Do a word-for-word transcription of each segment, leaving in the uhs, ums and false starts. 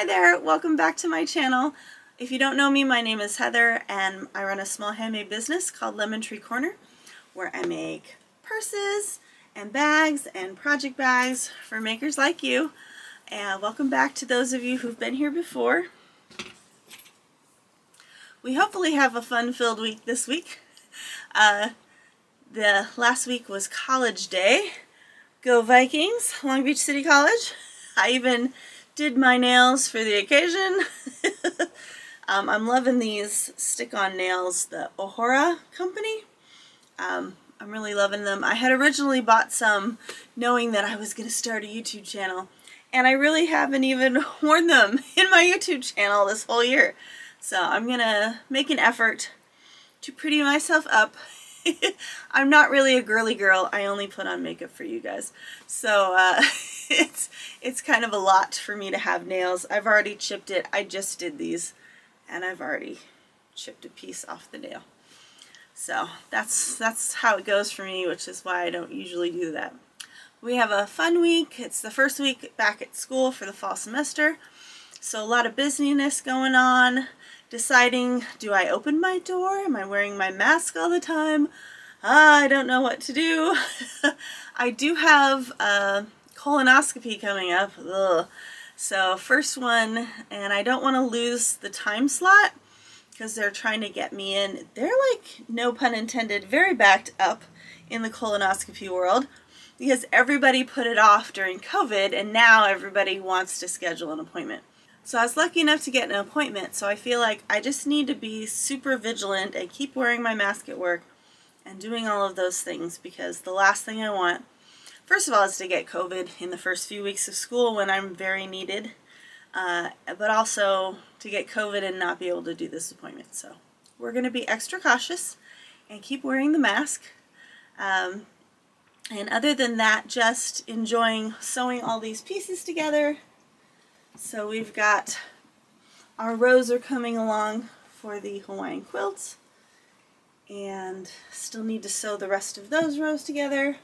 Hi there, welcome back to my channel. If you don't know me, my name is Heather and I run a small handmade business called Lemon Tree Corner, where I make purses and bags and project bags for makers like you. And welcome back to those of you who've been here before. We hopefully have a fun-filled week this week. Uh, the last week was college day. Go Vikings, Long Beach City College. I even did my nails for the occasion. um, I'm loving these stick-on nails, the Ohora company. Um, I'm really loving them. I had originally bought some knowing that I was going to start a YouTube channel, and I really haven't even worn them in my YouTube channel this whole year. So I'm going to make an effort to pretty myself up. I'm not really a girly girl. I only put on makeup for you guys. So uh, it's it's kind of a lot for me to have nails. I've already chipped it. I just did these, and I've already chipped a piece off the nail. So that's that's how it goes for me, which is why I don't usually do that. We have a fun week. It's the first week back at school for the fall semester. So a lot of busyness going on. Deciding, do I open my door? Am I wearing my mask all the time? Ah, I don't know what to do. I do have a colonoscopy coming up. Ugh. So first one, and I don't want to lose the time slot, because they're trying to get me in. They're like, no pun intended, very backed up in the colonoscopy world, because everybody put it off during COVID and now everybody wants to schedule an appointment. So I was lucky enough to get an appointment, so I feel like I just need to be super vigilant and keep wearing my mask at work and doing all of those things, because the last thing I want, first of all, is to get COVID in the first few weeks of school when I'm very needed. Uh, but also to get COVID and not be able to do this appointment. So we're going to be extra cautious and keep wearing the mask. Um, and other than that, just enjoying sewing all these pieces together. So we've got our rows are coming along for the Hawaiian quilts, and still need to sew the rest of those rows together.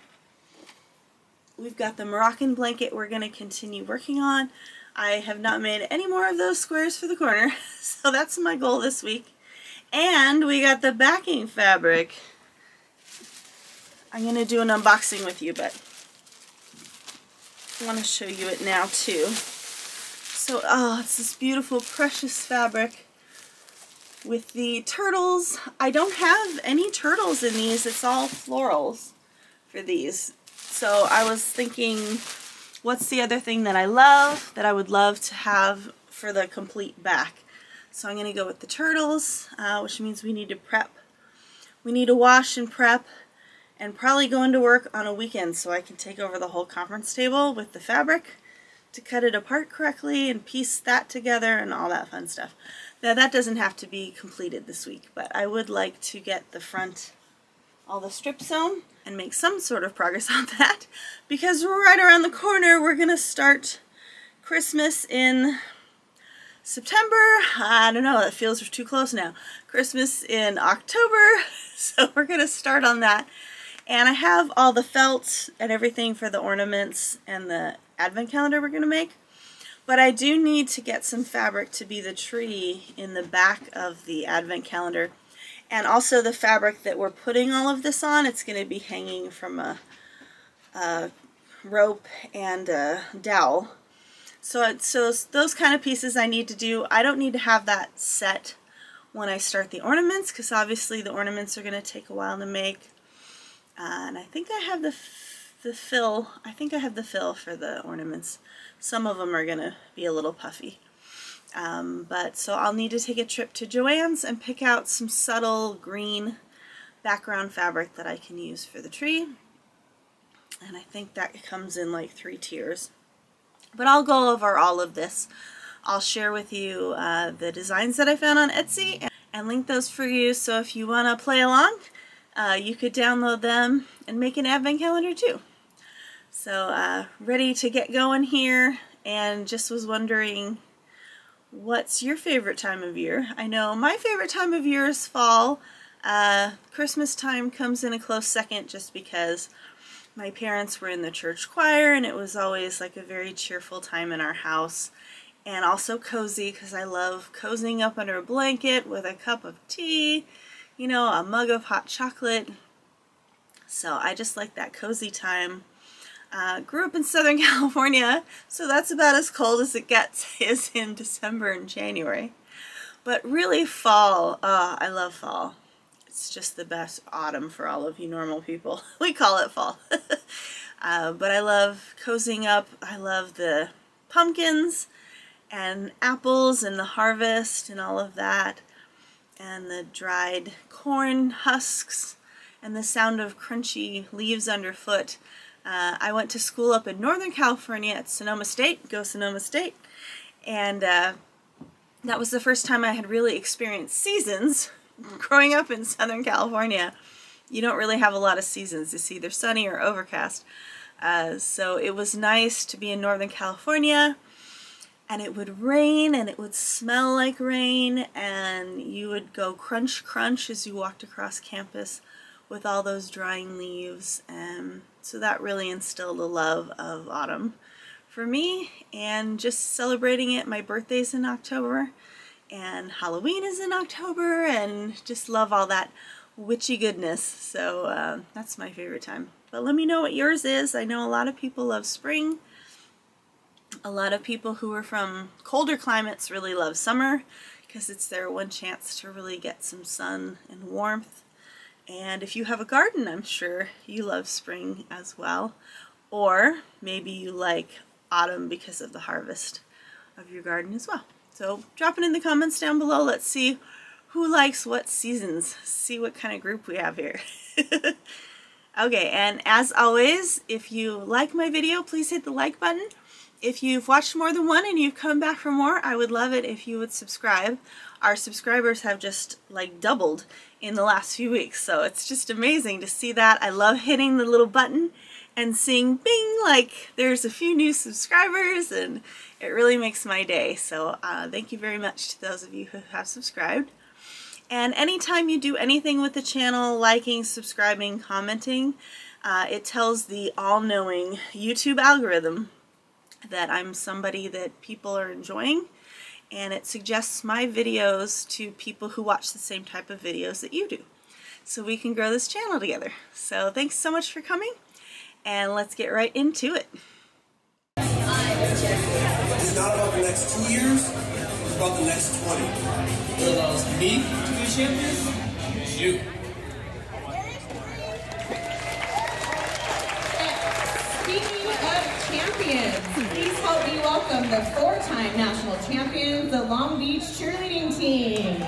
We've got the Moroccan blanket we're going to continue working on. I have not made any more of those squares for the corner, so that's my goal this week. And we got the backing fabric. I'm going to do an unboxing with you, but I want to show you it now too. So, oh, it's this beautiful, precious fabric with the turtles. I don't have any turtles in these. It's all florals for these. So I was thinking, what's the other thing that I love that I would love to have for the complete back? So I'm going to go with the turtles, uh, which means we need to prep. We need to wash and prep and probably go into work on a weekend so I can take over the whole conference table with the fabric to cut it apart correctly and piece that together and all that fun stuff. Now that doesn't have to be completed this week, but I would like to get the front, all the strips sewn, and make some sort of progress on that, because right around the corner we're gonna start Christmas in September. I don't know, it feels too close now. Christmas in October, so we're gonna start on that. And I have all the felt and everything for the ornaments and the advent calendar we're gonna make, but I do need to get some fabric to be the tree in the back of the advent calendar. And also the fabric that we're putting all of this on, it's going to be hanging from a, a rope and a dowel. So, it, so those kind of pieces I need to do. I don't need to have that set when I start the ornaments, because obviously the ornaments are going to take a while to make. Uh, and I think I have the, the fill. I think I have the fill for the ornaments. Some of them are going to be a little puffy. Um, but so I'll need to take a trip to Joann's and pick out some subtle green background fabric that I can use for the tree. And I think that comes in like three tiers. But I'll go over all of this. I'll share with you uh, the designs that I found on Etsy and, and link those for you. So if you want to play along, uh, you could download them and make an advent calendar too. So uh, ready to get going here, and just was wondering, what's your favorite time of year? I know my favorite time of year is fall. Uh, Christmas time comes in a close second, just because my parents were in the church choir and it was always like a very cheerful time in our house. and also cozy because I love cozying up under a blanket with a cup of tea, you know, a mug of hot chocolate. So I just like that cozy time. Uh, grew up in Southern California, so that's about as cold as it gets is in December and January. But really fall, oh, I love fall. It's just the best autumn for all of you normal people. We call it fall. uh, but I love cozying up. I love the pumpkins and apples and the harvest and all of that. And the dried corn husks and the sound of crunchy leaves underfoot. Uh, I went to school up in Northern California at Sonoma State. Go Sonoma State. And uh, that was the first time I had really experienced seasons. Growing up in Southern California, you don't really have a lot of seasons. It's either sunny or overcast. Uh, so it was nice to be in Northern California, and it would rain, and it would smell like rain, and you would go crunch, crunch as you walked across campus with all those drying leaves. And so that really instilled a love of autumn for me, and just celebrating it. My birthday's in October. And Halloween is in October, and just love all that witchy goodness. So uh, that's my favorite time. But let me know what yours is. I know a lot of people love spring. A lot of people who are from colder climates really love summer because it's their one chance to really get some sun and warmth. And if you have a garden, I'm sure you love spring as well. Or maybe you like autumn because of the harvest of your garden as well. So drop it in the comments down below. Let's see who likes what seasons. See what kind of group we have here. Okay, and as always, if you like my video, please hit the like button. If you've watched more than one and you've come back for more, I would love it if you would subscribe. Our subscribers have just like doubled in the last few weeks, so it's just amazing to see that. I love hitting the little button and seeing bing, like there's a few new subscribers, and it really makes my day. So uh, thank you very much to those of you who have subscribed. And anytime you do anything with the channel, liking, subscribing, commenting, uh, it tells the all-knowing YouTube algorithm that I'm somebody that people are enjoying, and it suggests my videos to people who watch the same type of videos that you do, so we can grow this channel together. So thanks so much for coming. And let's get right into it. It's not about the next two years, it's about the next twenty. What allows me to be champion is you. Speaking of champions, please help me welcome the four-time national champions, the Long Beach cheerleading team.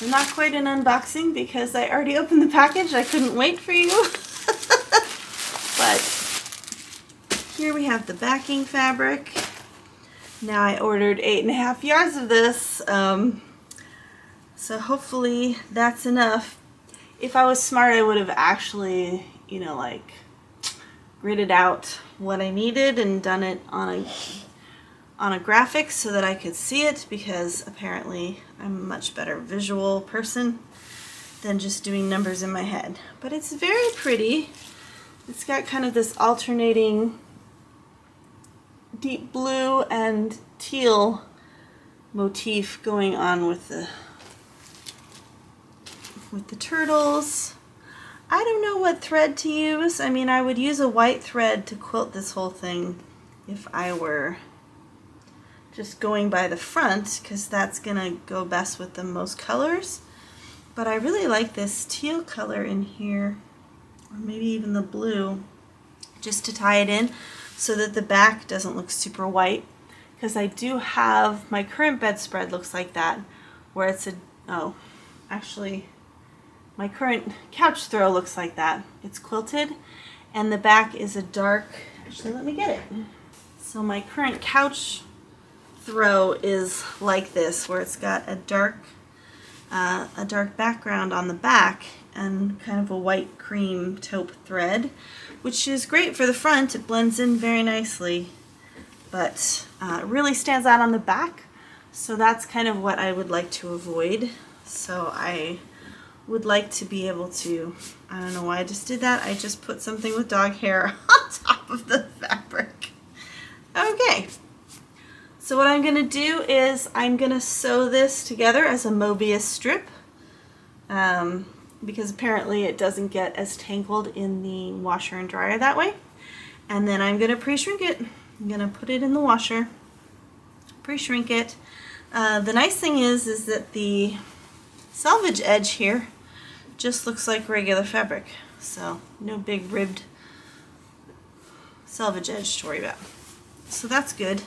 So not quite an unboxing because I already opened the package. I couldn't wait for you. But here we have the backing fabric. Now I ordered eight and a half yards of this. Um, so hopefully that's enough. If I was smart, I would have actually, you know, like gridded out what I needed and done it on a on a graphic so that I could see it, because apparently I'm a much better visual person than just doing numbers in my head. But it's very pretty. It's got kind of this alternating deep blue and teal motif going on with the with the turtles. I don't know what thread to use. I mean, I would use a white thread to quilt this whole thing if I were just going by the front, because that's gonna go best with the most colors. But I really like this teal color in here, or maybe even the blue, just to tie it in so that the back doesn't look super white, because I do have, my current bedspread looks like that, where it's a, oh, actually, my current couch throw looks like that. It's quilted, and the back is a dark, actually let me get it. So my current couch throw is like this, where it's got a dark, uh, a dark background on the back and kind of a white cream taupe thread, which is great for the front. It blends in very nicely, but uh, really stands out on the back. So that's kind of what I would like to avoid. So I would like to be able to, I don't know why I just did that, I just put something with dog hair on top of the fabric. Okay, so what I'm gonna do is I'm gonna sew this together as a Möbius strip, um, because apparently it doesn't get as tangled in the washer and dryer that way. And then I'm gonna pre-shrink it. I'm gonna put it in the washer, pre-shrink it. Uh, the nice thing is, is that the selvage edge here just looks like regular fabric, so no big ribbed selvage edge to worry about. So that's good,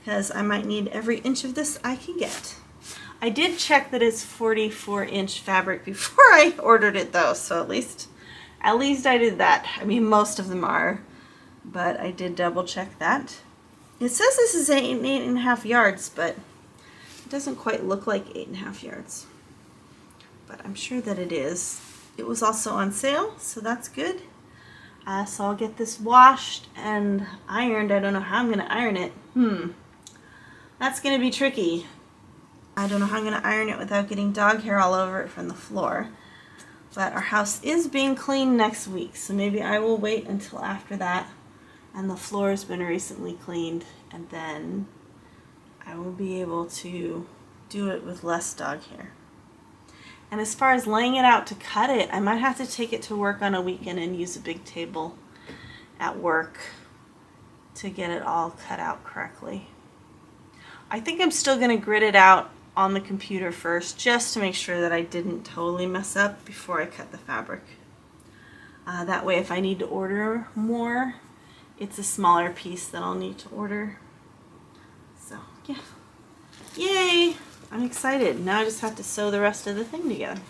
because I might need every inch of this I can get. I did check that it's forty-four inch fabric before I ordered it though, so at least at least I did that. I mean, most of them are, but I did double check that. It says this is eight, eight and a half yards, but it doesn't quite look like eight and a half yards. But I'm sure that it is. It was also on sale, so that's good. Uh, so I'll get this washed and ironed. I don't know how I'm gonna iron it. Hmm, that's gonna be tricky. I don't know how I'm gonna iron it without getting dog hair all over it from the floor. But our house is being cleaned next week, so maybe I will wait until after that and the floor has been recently cleaned, and then I will be able to do it with less dog hair. And as far as laying it out to cut it, I might have to take it to work on a weekend and use a big table at work to get it all cut out correctly. I think I'm still going to grid it out on the computer first, just to make sure that I didn't totally mess up before I cut the fabric. Uh, that way if I need to order more, it's a smaller piece that I'll need to order. So yeah, yay! I'm excited. Now I just have to sew the rest of the thing together.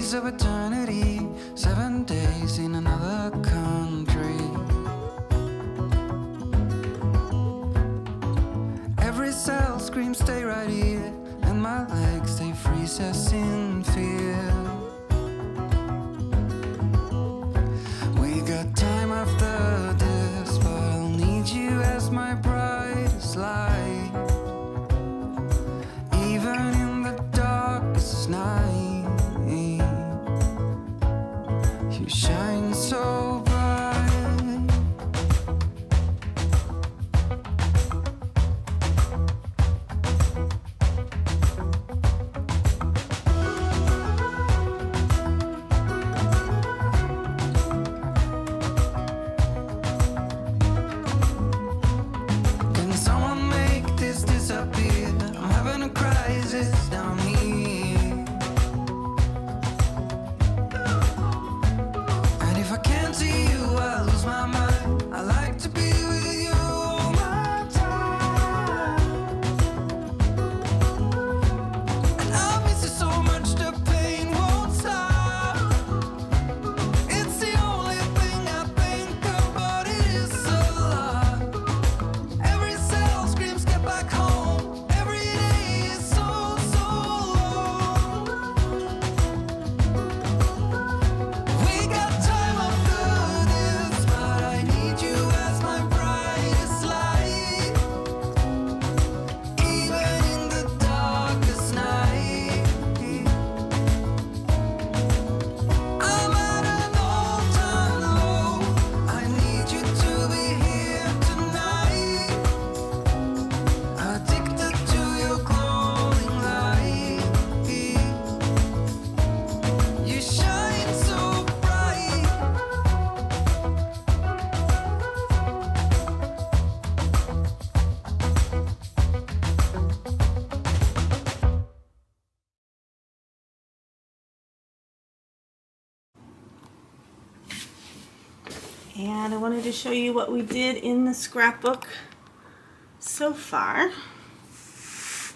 days of eternity, seven days in another country. Every cell screams, stay right here, and my legs, they freeze us in fear. We got time after this, but I'll need you as my brightest light, even in the darkest night. You shine so bright. Can someone make this disappear? I'm having a crisis down here. If I can't see you, I lose my mind. I like to be with you all my time. And I miss you so much, the pain won't stop. It's the only thing I think about, it is a lot. Every cell screams, get back home. Every day is so, so long. We got time after this, but I need you as my brightest light, even in the darkest night. I'm at an all-time low. I need you to be here tonight, addicted to your glowing light. You shine so bright. And I wanted to show you what we did in the scrapbook so far. If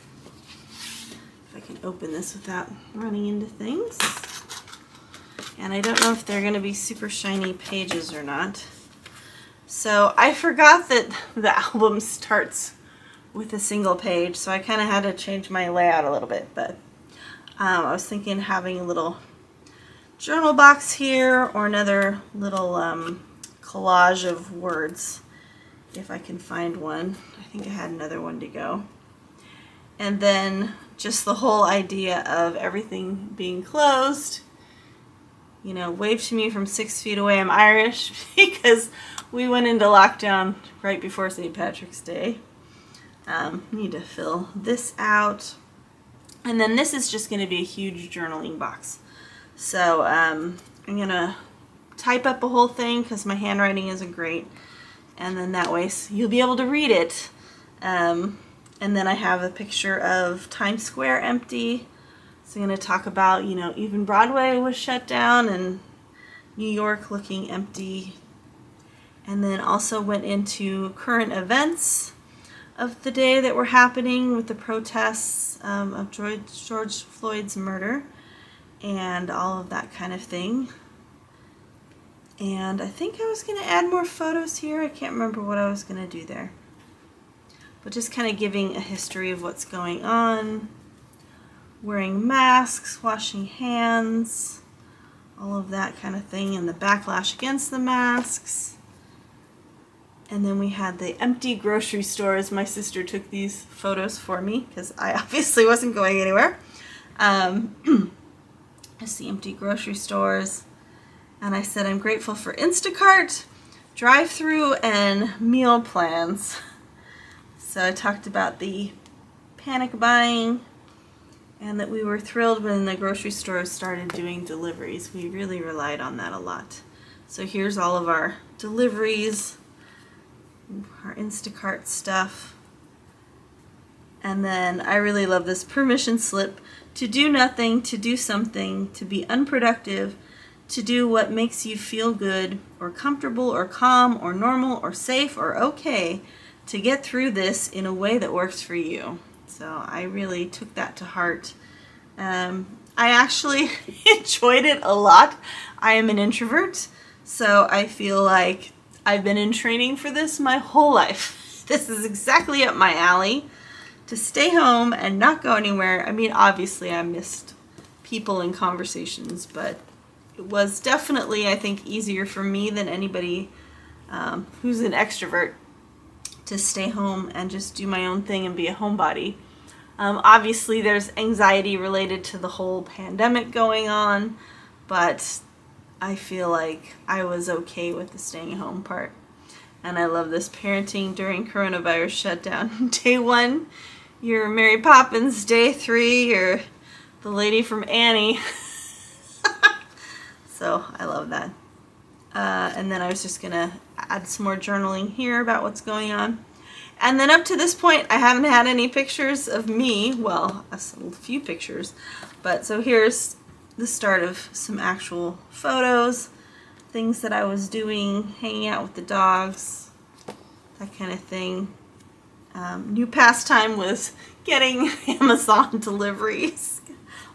I can open this without running into things. And I don't know if they're going to be super shiny pages or not. So I forgot that the album starts with a single page, so I kind of had to change my layout a little bit. But um, I was thinking having a little journal box here or another little um, collage of words, if I can find one. I think I had another one to go. And then just the whole idea of everything being closed. You know, wave to me from six feet away, I'm Irish, because we went into lockdown right before Saint Patrick's Day. Um, need to fill this out. And then this is just going to be a huge journaling box. So um, I'm going to type up a whole thing because my handwriting isn't great. And then that way you'll be able to read it. Um, and then I have a picture of Times Square empty. So I'm going to talk about, you know, even Broadway was shut down and New York looking empty. And then also went into current events of the day that were happening with the protests um, of George, George Floyd's murder and all of that kind of thing. And I think I was going to add more photos here. I can't remember what I was going to do there. But just kind of giving a history of what's going on. Wearing masks, washing hands, all of that kind of thing, and the backlash against the masks. And then we had the empty grocery stores. My sister took these photos for me because I obviously wasn't going anywhere. Um, just the empty grocery stores. And I said, I'm grateful for Instacart, drive-through, and meal plans. So I talked about the panic buying, and that we were thrilled when the grocery stores started doing deliveries. We really relied on that a lot. So here's all of our deliveries, our Instacart stuff. And then I really love this permission slip. To do nothing, to do something, to be unproductive, to do what makes you feel good or comfortable or calm or normal or safe or okay, to get through this in a way that works for you. So I really took that to heart. Um, I actually enjoyed it a lot. I am an introvert, so I feel like I've been in training for this my whole life. This is exactly up my alley, to stay home and not go anywhere. I mean, obviously I missed people and conversations, but it was definitely, I think, easier for me than anybody um, who's an extrovert to stay home and just do my own thing and be a homebody. Um, obviously there's anxiety related to the whole pandemic going on, but I feel like I was okay with the staying home part. And I love this parenting during coronavirus shutdown. Day one, you're Mary Poppins. Day three, you're the lady from Annie. So I love that. Uh, and then I was just gonna add some more journaling here about what's going on. And then up to this point, I haven't had any pictures of me. Well, a few pictures, but so here's the start of some actual photos, things that I was doing, hanging out with the dogs, that kind of thing. Um, new pastime was getting Amazon deliveries,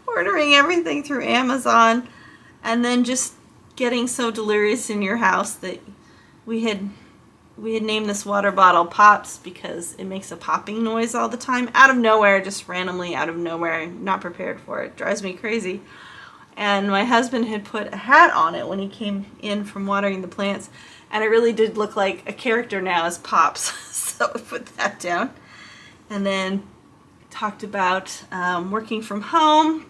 ordering everything through Amazon, and then just getting so delirious in your house that we had We had named this water bottle Pops because it makes a popping noise all the time. Out of nowhere, just randomly out of nowhere, not prepared for it. Drives me crazy. And my husband had put a hat on it when he came in from watering the plants. And it really did look like a character now as Pops. So we put that down. And then talked about um, working from home.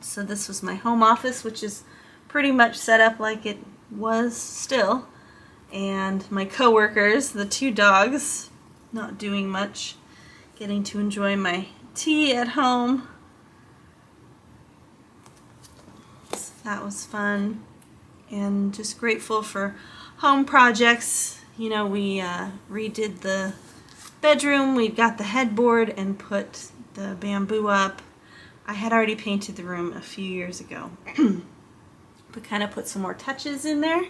So this was my home office, which is pretty much set up like it was still. And my coworkers, the two dogs, not doing much, getting to enjoy my tea at home. So that was fun, and just grateful for home projects. You know, we uh, redid the bedroom, we got the headboard and put the bamboo up. I had already painted the room a few years ago, but kind of put some more touches in there,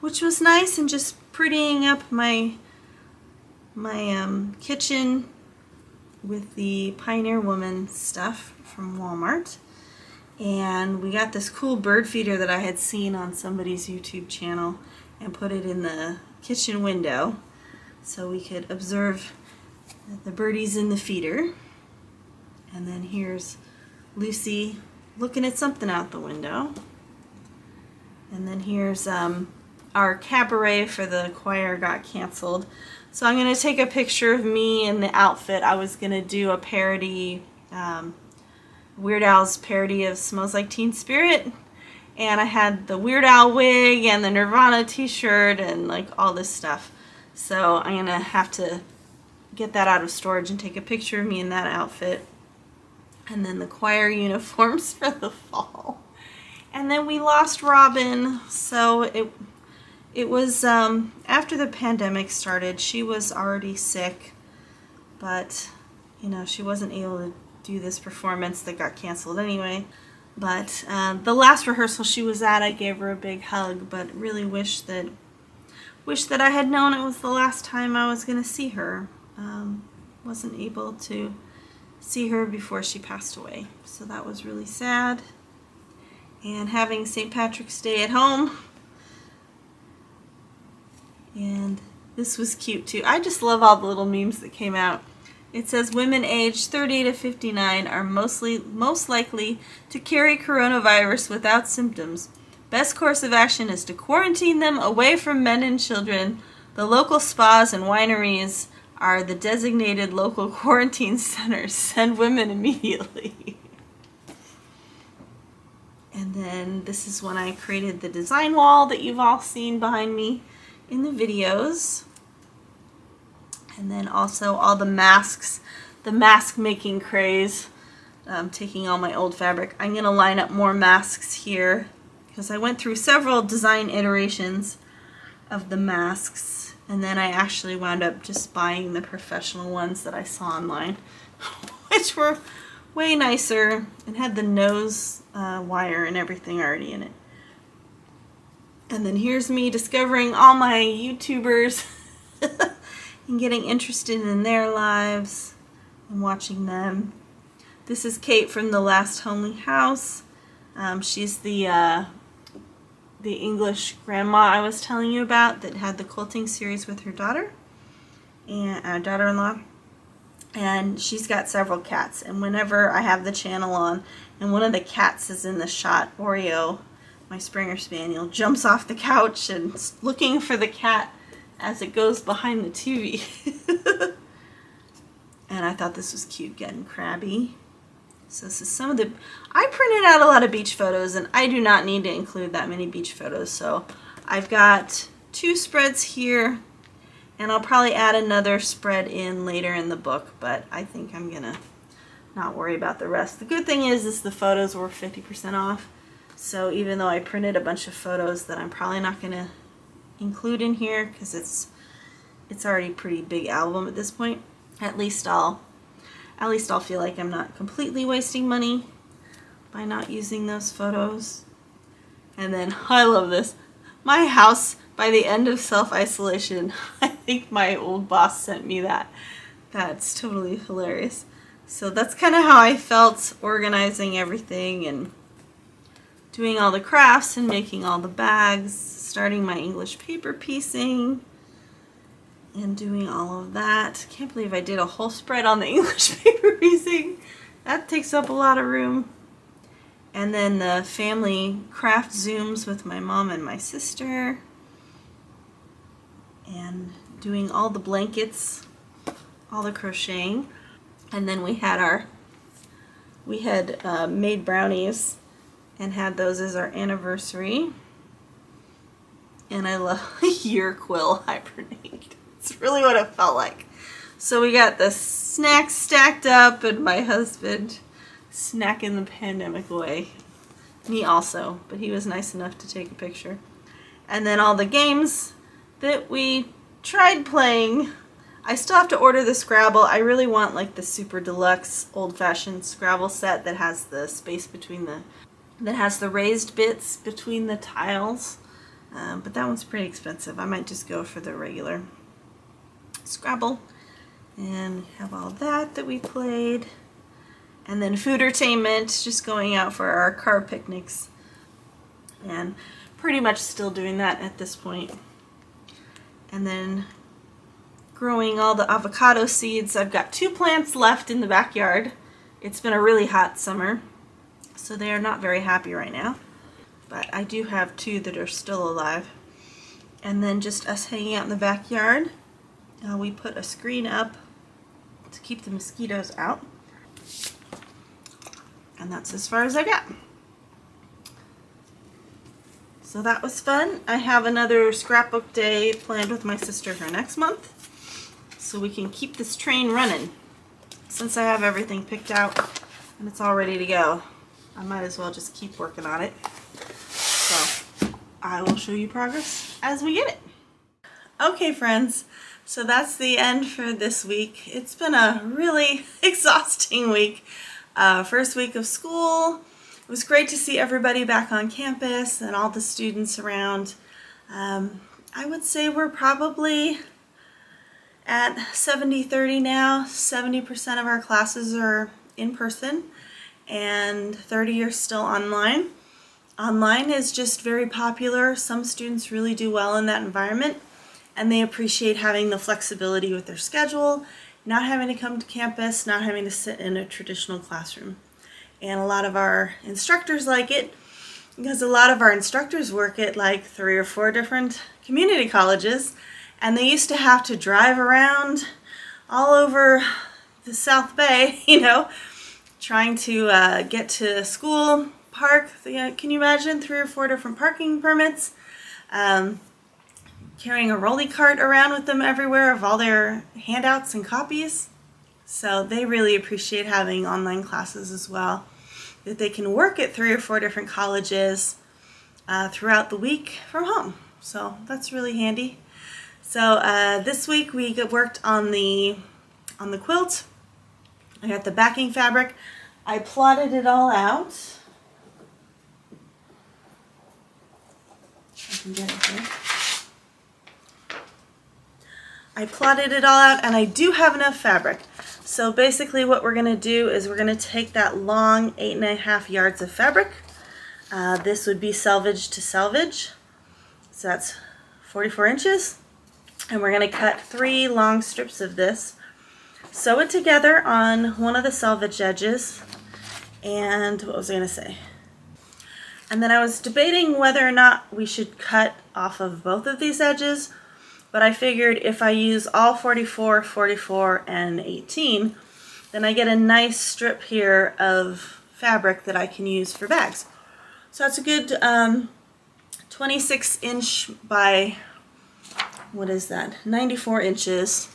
which was nice, and just prettying up my my um, kitchen with the Pioneer Woman stuff from Walmart. And we got this cool bird feeder that I had seen on somebody's YouTube channel and put it in the kitchen window so we could observe the birdies in the feeder. And then here's Lucy looking at something out the window. And then here's um, our cabaret for the choir got canceled. So I'm gonna take a picture of me in the outfit. I was gonna do a parody, um, Weird Al's parody of Smells Like Teen Spirit. And I had the Weird Al wig and the Nirvana t-shirt and like all this stuff. So I'm gonna have to get that out of storage and take a picture of me in that outfit. And then the choir uniforms for the fall. And then we lost Robin, so it It was, um, after the pandemic started, she was already sick, but, you know, she wasn't able to do this performance that got canceled anyway. But uh, the last rehearsal she was at, I gave her a big hug, but really wish that, wish that I had known it was the last time I was going to see her. Um, wasn't able to see her before she passed away, so that was really sad. And having Saint Patrick's Day at home. And this was cute too. I just love all the little memes that came out. It says women aged thirty to fifty-nine are mostly most likely to carry coronavirus without symptoms. Best course of action is to quarantine them away from men and children. The local spas and wineries are the designated local quarantine centers. Send women immediately. And then this is when I created the design wall that you've all seen behind me in the videos. And then also all the masks, the mask making craze, um, taking all my old fabric. I'm gonna line up more masks here because I went through several design iterations of the masks, and then I actually wound up just buying the professional ones that I saw online, which were way nicer and had the nose uh, wire and everything already in it. And then here's me discovering all my YouTubers and getting interested in their lives and watching them. This is Kate from The Last Homely House. Um, she's the uh, the English grandma I was telling you about that had the quilting series with her daughter and uh, daughter-in-law. And she's got several cats. And whenever I have the channel on, and one of the cats is in the shot, Oreo, my Springer Spaniel, jumps off the couch and is looking for the cat as it goes behind the T V. And I thought this was cute, getting crabby. So this is some of the... I printed out a lot of beach photos, and I do not need to include that many beach photos. So I've got two spreads here, and I'll probably add another spread in later in the book, but I think I'm gonna not worry about the rest. The good thing is, is the photos were fifty percent off. So even though I printed a bunch of photos that I'm probably not gonna include in here, because it's it's already a pretty big album at this point, at least I'll at least I'll feel like I'm not completely wasting money by not using those photos. And then, I love this, my house by the end of self-isolation. I think my old boss sent me that. That's totally hilarious. So that's kind of how I felt organizing everything and doing all the crafts and making all the bags, starting my English paper piecing, and doing all of that. Can't believe I did a whole spread on the English paper piecing. That takes up a lot of room. And then the family craft Zooms with my mom and my sister. And doing all the blankets, all the crocheting. And then we had our, we had uh, made brownies and had those as our anniversary. And I love your quill hibernate. It's really what it felt like. So we got the snacks stacked up, and my husband snacking the pandemic away. Me also, but he was nice enough to take a picture. And then all the games that we tried playing. I still have to order the Scrabble. I really want like the super deluxe old-fashioned Scrabble set that has the space between the, that has the raised bits between the tiles. Um, but that one's pretty expensive. I might just go for the regular Scrabble. And we have all that that we played. And then food-ertainment, just going out for our car picnics. And pretty much still doing that at this point. And then growing all the avocado seeds. I've got two plants left in the backyard. It's been a really hot summer, so they are not very happy right now. But I do have two that are still alive. And then just us hanging out in the backyard. Uh, we put a screen up to keep the mosquitoes out. And that's as far as I got. So that was fun. I have another scrapbook day planned with my sister for next month, so we can keep this train running. Since I have everything picked out and it's all ready to go, I might as well just keep working on it. So I will show you progress as we get it. Okay, friends, so that's the end for this week. It's been a really exhausting week. Uh, first week of school. It was great to see everybody back on campus and all the students around. Um, I would say we're probably at seventy thirty now. seventy percent of our classes are in person and thirty are still online. Online is just very popular. Some students really do well in that environment, and they appreciate having the flexibility with their schedule, not having to come to campus, not having to sit in a traditional classroom. And a lot of our instructors like it, because a lot of our instructors work at like three or four different community colleges, and they used to have to drive around all over the South Bay, you know, trying to uh, get to school, park, can you imagine, three or four different parking permits, um, carrying a rolly cart around with them everywhere of all their handouts and copies. So they really appreciate having online classes as well, that they can work at three or four different colleges uh, throughout the week from home. So that's really handy. So uh, this week we worked on the on the quilt. I got the backing fabric. I plotted it all out. I can get it here. I plotted it all out, and I do have enough fabric. So basically what we're going to do is we're going to take that long eight and a half yards of fabric. Uh, this would be selvage to selvage. So that's forty-four inches. And we're going to cut three long strips of this. Sew it together on one of the selvage edges. And what was I going to say? And then I was debating whether or not we should cut off of both of these edges, but I figured if I use all forty-four, forty-four, and eighteen, then I get a nice strip here of fabric that I can use for bags. So that's a good um, twenty-six inch by, what is that, ninety-four inches.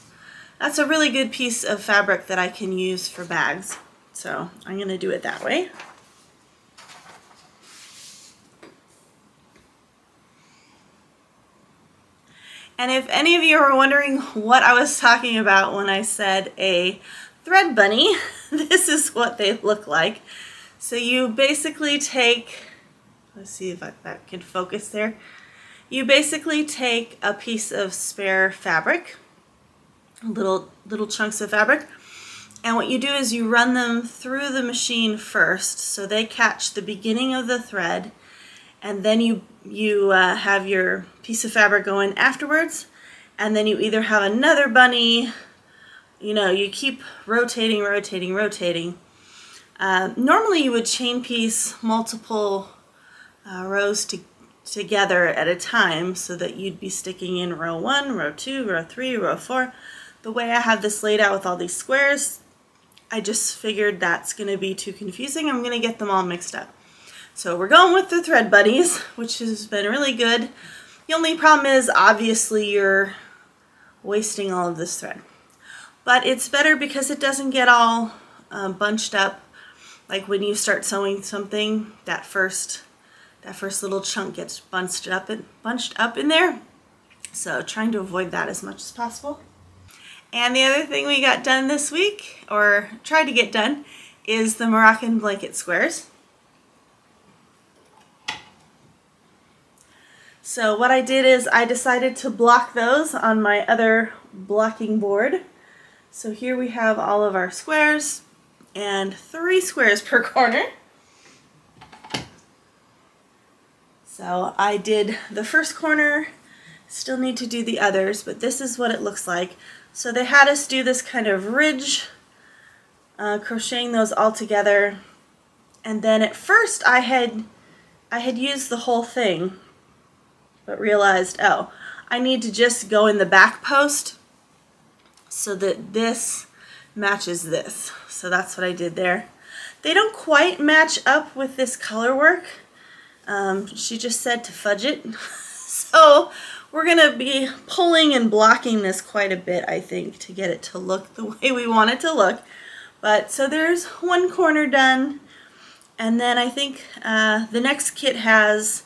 That's a really good piece of fabric that I can use for bags. So I'm going to do it that way. And if any of you are wondering what I was talking about when I said a thread bunny, this is what they look like. So you basically take, let's see if I, if I can focus there. You basically take a piece of spare fabric, little, little chunks of fabric, and what you do is you run them through the machine first so they catch the beginning of the thread, and then you you uh, have your piece of fabric going afterwards, and then you either have another bunny, you know, you keep rotating, rotating, rotating. Uh, normally you would chain piece multiple uh, rows to, together at a time so that you'd be sticking in row one, row two, row three, row four. The way I have this laid out with all these squares, I just figured that's going to be too confusing. I'm going to get them all mixed up. So we're going with the thread bunnies, which has been really good. The only problem is obviously you're wasting all of this thread. But it's better because it doesn't get all um, bunched up. Like when you start sewing something, that first that first little chunk gets bunched up and bunched up in there. So trying to avoid that as much as possible. And the other thing we got done this week, or tried to get done, is the Moroccan blanket squares. So what I did is I decided to block those on my other blocking board. So here we have all of our squares, and three squares per corner. So I did the first corner, still need to do the others, but this is what it looks like. So they had us do this kind of ridge, uh, crocheting those all together. And then at first I had, I had used the whole thing, but realized, oh, I need to just go in the back post so that this matches this. So that's what I did there. They don't quite match up with this color work. Um, she just said to fudge it. So we're gonna be pulling and blocking this quite a bit, I think, to get it to look the way we want it to look. But so there's one corner done. And then I think uh, the next kit has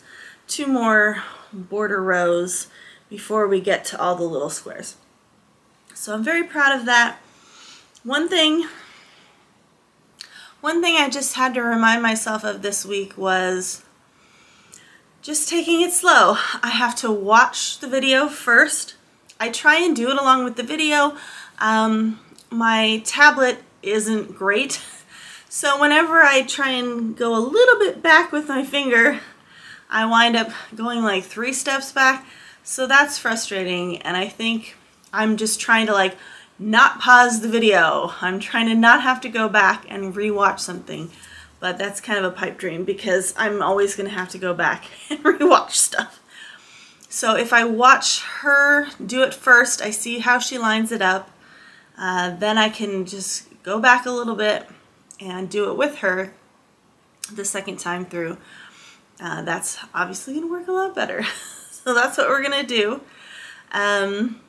two more border rows before we get to all the little squares. So I'm very proud of that. One thing, one thing I just had to remind myself of this week was just taking it slow. I have to watch the video first. I try and do it along with the video. Um, my tablet isn't great, so whenever I try and go a little bit back with my finger, I wind up going like three steps back, so that's frustrating. And I think I'm just trying to like not pause the video. I'm trying to not have to go back and rewatch something, but that's kind of a pipe dream because I'm always gonna have to go back and rewatch stuff. So if I watch her do it first, I see how she lines it up, uh, then I can just go back a little bit and do it with her the second time through. Uh, that's obviously going to work a lot better. So that's what we're going to do. Um,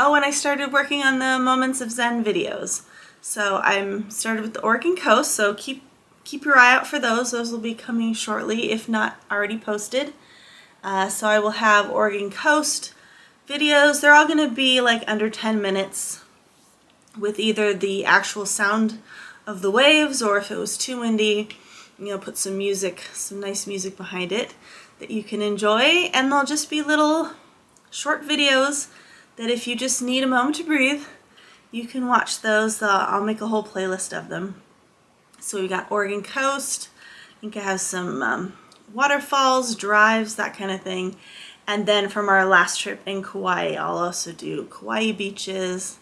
oh, and I started working on the Moments of Zen videos. So I'm started with the Oregon Coast, so keep keep your eye out for those. Those will be coming shortly, if not already posted. Uh, so I will have Oregon Coast videos. They're all going to be like under ten minutes with either the actual sound of the waves or if it was too windy, you know, put some music, some nice music behind it that you can enjoy, and they'll just be little short videos that if you just need a moment to breathe, you can watch those. Uh, I'll make a whole playlist of them. So we got Oregon Coast. I think it has some um, waterfalls, drives, that kind of thing. And then from our last trip in Kauai, I'll also do Kauai beaches.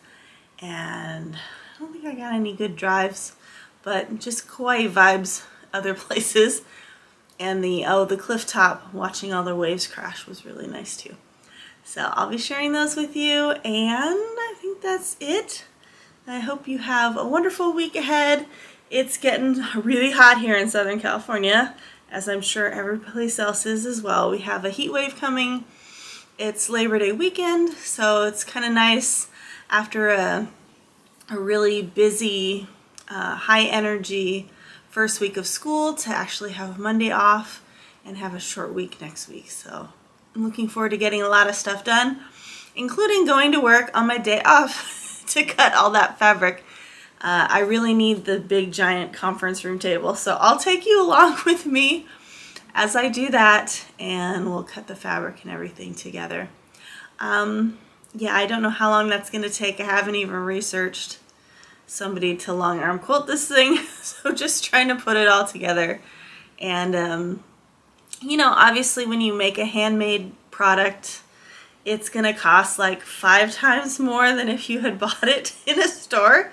And I don't think I got any good drives, but just Kauai vibes, other places. And the, oh, the cliff top, watching all the waves crash was really nice too. So I'll be sharing those with you, and I think that's it. I hope you have a wonderful week ahead. It's getting really hot here in Southern California, as I'm sure every place else is as well. We have a heat wave coming. It's Labor Day weekend, so it's kind of nice after a, a really busy, uh, high energy first week of school to actually have Monday off and have a short week next week. So I'm looking forward to getting a lot of stuff done, including going to work on my day off to cut all that fabric. Uh, I really need the big giant conference room table, so I'll take you along with me as I do that, and we'll cut the fabric and everything together. Um, yeah, I don't know how long that's going to take. I haven't even researched somebody to long arm quilt this thing, so just trying to put it all together. And um, you know, obviously when you make a handmade product, it's gonna cost like five times more than if you had bought it in a store,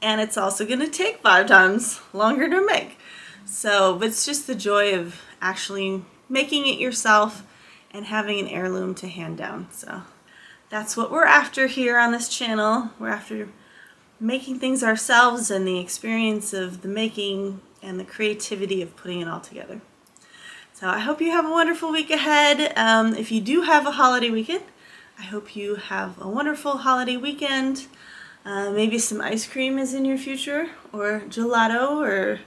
and it's also gonna take five times longer to make. So but it's just the joy of actually making it yourself and having an heirloom to hand down. So that's what we're after here on this channel. We're after making things ourselves and the experience of the making and the creativity of putting it all together. So I hope you have a wonderful week ahead. Um, if you do have a holiday weekend, I hope you have a wonderful holiday weekend. Uh, maybe some ice cream is in your future, or gelato or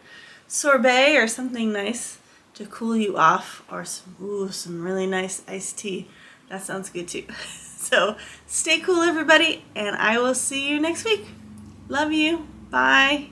sorbet or something nice to cool you off, or some, ooh, some really nice iced tea. That sounds good too. So stay cool, everybody, and I will see you next week. Love you. Bye.